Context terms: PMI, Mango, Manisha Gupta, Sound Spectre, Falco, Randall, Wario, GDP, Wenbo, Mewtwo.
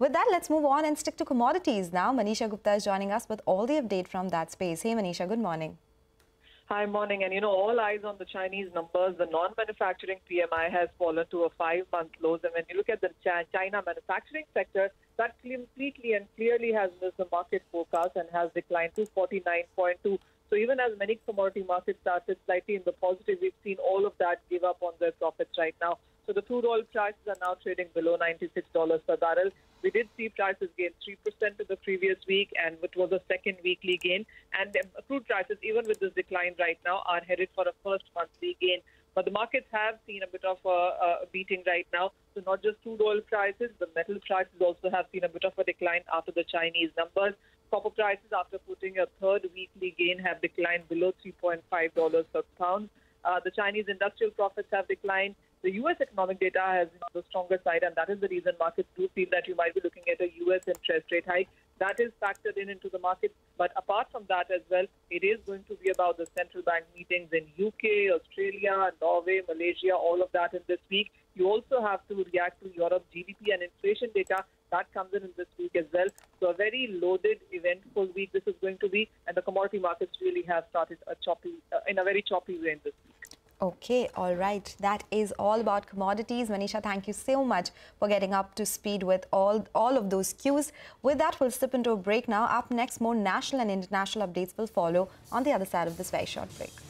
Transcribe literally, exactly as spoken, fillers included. With that, let's move on and stick to commodities now. Manisha Gupta is joining us with all the update from that space. Hey Manisha, good morning. Hi, morning. And you know, all eyes on the Chinese numbers. The non-manufacturing P M I has fallen to a five-month lows. And when you look at the China manufacturing sector, that completely and clearly has missed the market forecast and has declined to forty-nine point two. So even as many commodity markets started slightly in the positive, we've seen all of that give up on their profits right now. So the crude oil prices are now trading below ninety-six dollars per barrel. We did see prices gain three percent to the previous week, and which was a second weekly gain. And crude prices, even with this decline right now, are headed for a first monthly gain. But the markets have seen a bit of a, a beating right now. So not just crude oil prices, the metal prices also have seen a bit of a decline after the Chinese numbers. Copper prices, after putting a third weekly gain, have declined below three point five dollars per pound. Uh, the Chinese industrial profits have declined. The U S economic data has been on the stronger side, and that is the reason markets do feel that you might be looking at a U S interest rate hike. That is factored in into the market. But apart from that as well, it is going to be about the central bank meetings in U K, Australia, Norway, Malaysia, all of that in this week. You also have to react to Europe G D P and inflation data. That comes in in this week as well. So a very loaded, eventful week this is going to be. And the commodity markets really have started a choppy, uh, in a very choppy way in this week. Okay, all right. That is all about commodities. Manisha, thank you so much for getting up to speed with all, all of those cues. With that, we'll slip into a break now. Up next, more national and international updates will follow on the other side of this very short break.